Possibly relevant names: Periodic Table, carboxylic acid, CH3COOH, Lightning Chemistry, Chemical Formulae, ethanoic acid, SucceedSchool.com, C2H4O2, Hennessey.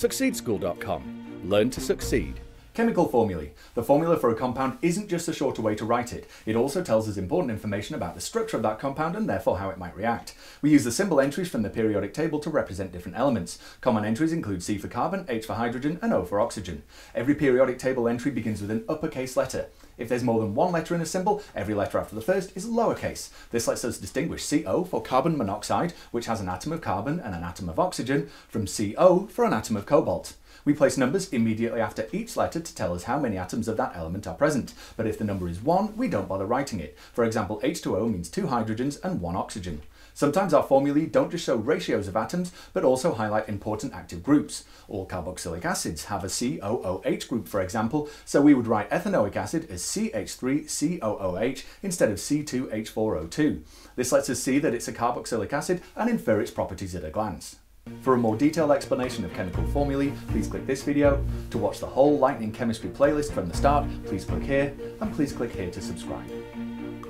SucceedSchool.com. Learn to succeed. Chemical formulae. The formula for a compound isn't just a shorter way to write it. It also tells us important information about the structure of that compound and therefore how it might react. We use the symbol entries from the periodic table to represent different elements. Common entries include C for carbon, H for hydrogen and O for oxygen. Every periodic table entry begins with an uppercase letter. If there's more than one letter in a symbol, every letter after the first is lowercase. This lets us distinguish CO for carbon monoxide, which has an atom of carbon and an atom of oxygen, from CO for an atom of cobalt. We place numbers immediately after each letter to tell us how many atoms of that element are present, but if the number is 1, we don't bother writing it. For example, H2O means 2 hydrogens and 1 oxygen. Sometimes our formulae don't just show ratios of atoms, but also highlight important active groups. All carboxylic acids have a COOH group, for example, so we would write ethanoic acid as CH3COOH instead of C2H4O2. This lets us see that it's a carboxylic acid and infer its properties at a glance. For a more detailed explanation of chemical formulae, please click this video. To watch the whole Lightning Chemistry playlist from the start, please click here, and please click here to subscribe.